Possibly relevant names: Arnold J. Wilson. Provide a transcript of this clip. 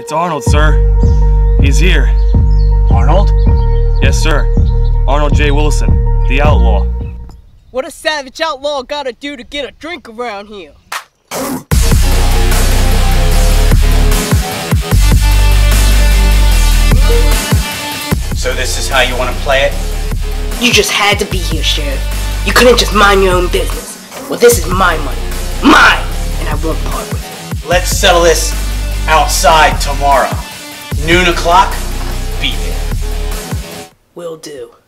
It's Arnold, sir. He's here. Arnold? Yes, sir. Arnold J. Wilson, the outlaw. What a savage outlaw gotta do to get a drink around here? So this is how you want to play it? You just had to be here, Sheriff. You couldn't just mind your own business. Well, this is my money. Mine! And I won't part with it. Let's settle this outside tomorrow. Noon o'clock, be there. Will do.